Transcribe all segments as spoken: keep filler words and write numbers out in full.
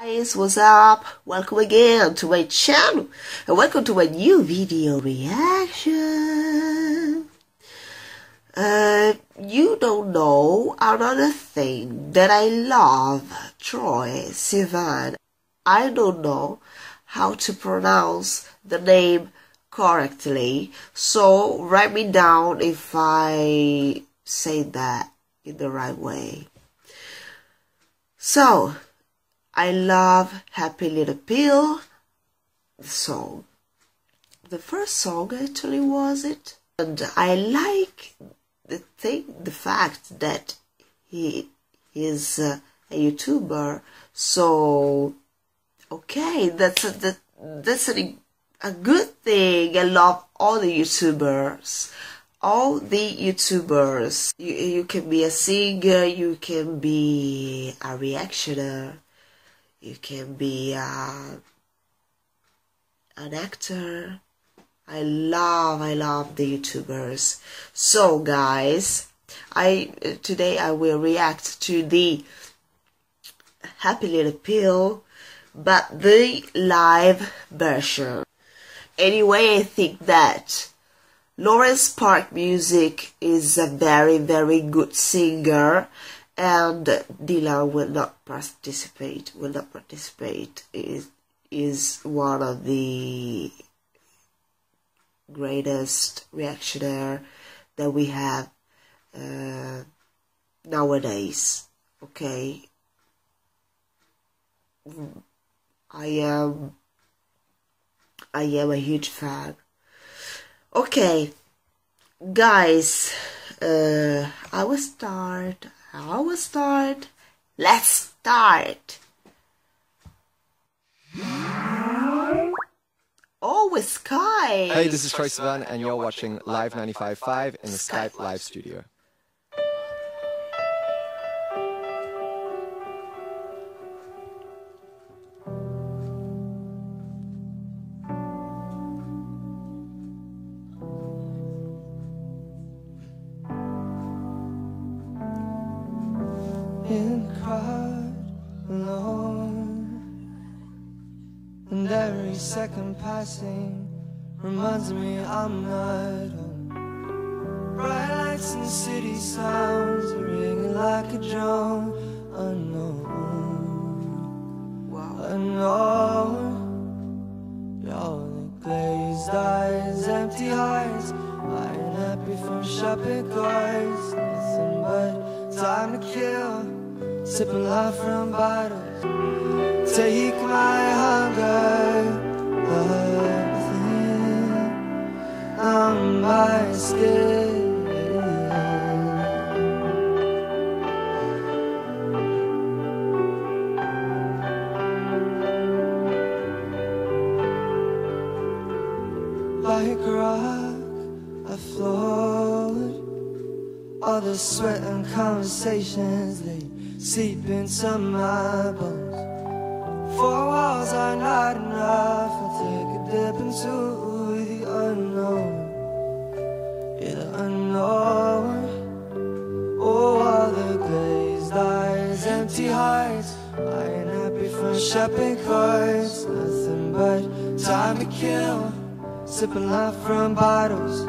Guys, what's up? Welcome again to my channel and welcome to my new video reaction. Uh, you don't know another thing that I love, Troye Sivan. I don't know how to pronounce the name correctly, so write me down if I say that in the right way. So, I love Happy Little Pill, the song. The first song actually was it. And I like the thing, the fact that he is uh, a YouTuber. So, okay, that's a, that, that's a, a good thing. I love all the YouTubers. All the YouTubers. You, you can be a singer, you can be a reactioner. You can be uh, an actor. I love, I love the YouTubers. So, guys, I uh, today I will react to the Happy Little Pill, but the live version. Anyway, I think that Lawrence Park Music is a very, very good singer. And Dylan will not participate, will not participate, is, is one of the greatest reactionaire that we have uh, nowadays, okay? I am, I am a huge fan. Okay, guys, uh, I will start... I will start. Let's start. Oh, with Skype. Hey, this is Troye Sivan, and you're watching Live ninety-five point five in the Skype, Skype Live Studio. And cried alone, and every second passing reminds me I'm not home. Bright lights and city sounds are ringing like a drum. I know, wow. I know, darling, glazed eyes, empty eyes, I ain't happy from shopping carts. Nothing but time to kill. Sipping life from bottles. Take my hunger, nothing on my skin. Like a rock, I float. All the sweat and conversations they seep into my bones. Four walls are not enough. I'll take a dip into the unknown. Yeah, the unknown. Oh, all the glazed eyes, empty heights. I ain't happy from shopping carts. Nothing but time to kill. Sipping life from bottles.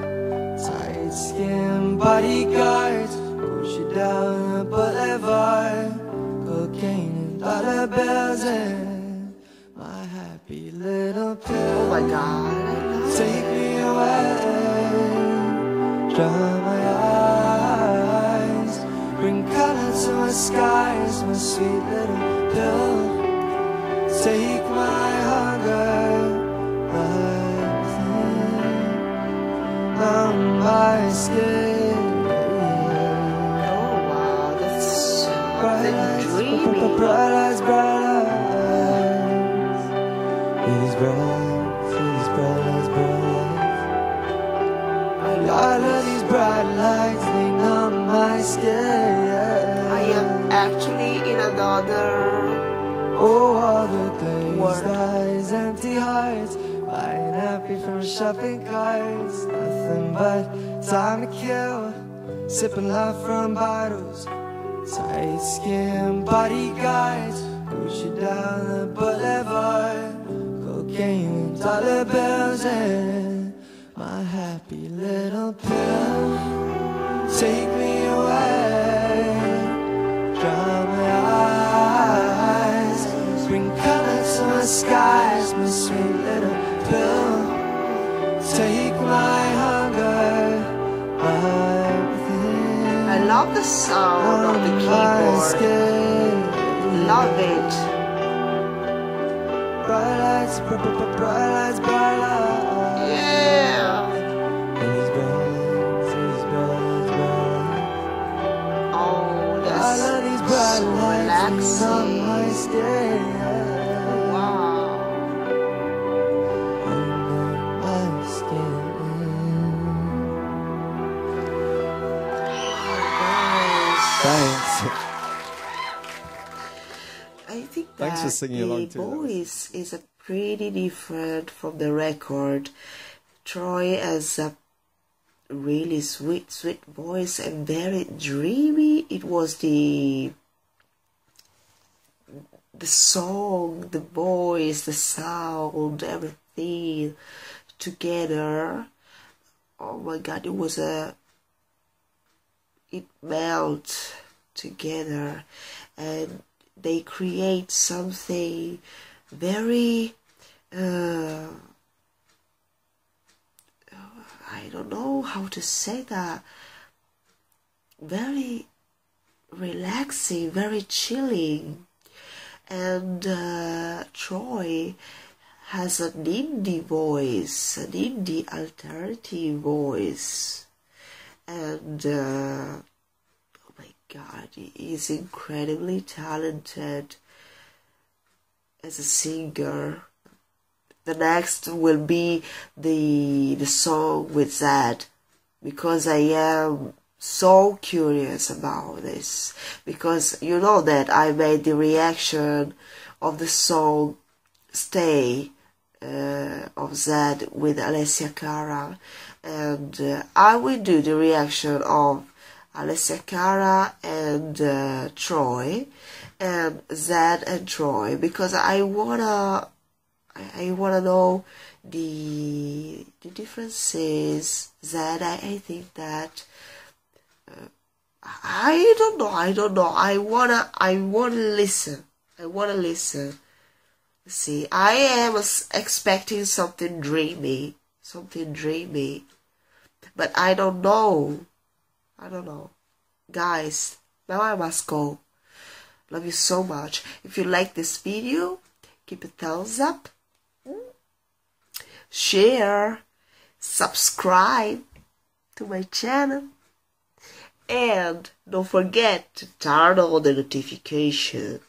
Tight skin, bodyguards. Push you down the boulevard. Cocaine and dollar bills and my happy little pill. Oh my god, take me away. Drown my eyes. Bring color to my skies. My sweet little pill. Take my hunger. Nothing on my skin. Bright eyes, bright eyes, bright eyes. These bright lights, these bright lights, bright lights. All of these bright lights lean on my skin. I am actually in another. Oh, all the glazed eyes, empty hearts. I ain't happy from shopping carts. Nothing but time to kill. Sipping life from bottles. Tight skin, body guys. push you down the boulevard. Cocaine, dollar bills in my happy little pill. Take me away, drown my eyes, bring color to my skies, my sweet little pill. Take my hunger, my I love the sound of the keyboard. Love it. Bright lights, bright lights, bright lights. Yeah. Oh, that's so relaxing. Thanks for singing along too. The voice is a pretty different from the record. Troye has a really sweet, sweet voice and very dreamy. It was the the song, the voice, the sound, everything together. Oh my God! It was a it melted together and. They create something very, uh, I don't know how to say that, very relaxing, very chilling. And uh, Troye has an indie voice, an indie alternative voice. And... Uh, God, he is incredibly talented as a singer. The next will be the the song with Zedd, because I am so curious about this. Because you know that I made the reaction of the song "Stay" uh, of Zedd with Alessia Cara, and uh, I will do the reaction of Alessia Cara and uh, Troye, and Zedd and Troye, because I wanna, I wanna know the the differences. Zedd, I, I think that uh, I don't know, I don't know. I wanna, I wanna listen, I wanna listen. See, I am expecting something dreamy, something dreamy, but I don't know. I don't know. Guys, now I must go. Love you so much. If you like this video, keep a thumbs up. Share. Subscribe to my channel. And don't forget to turn on the notification.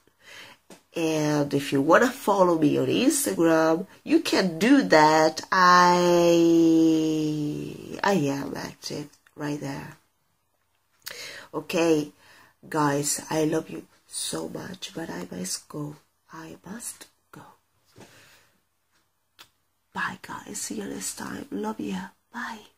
And if you want to follow me on Instagram, you can do that. I, I am active right there. Okay, guys, I love you so much, but I must go. I must go. Bye, guys. See you next time. Love you. Bye.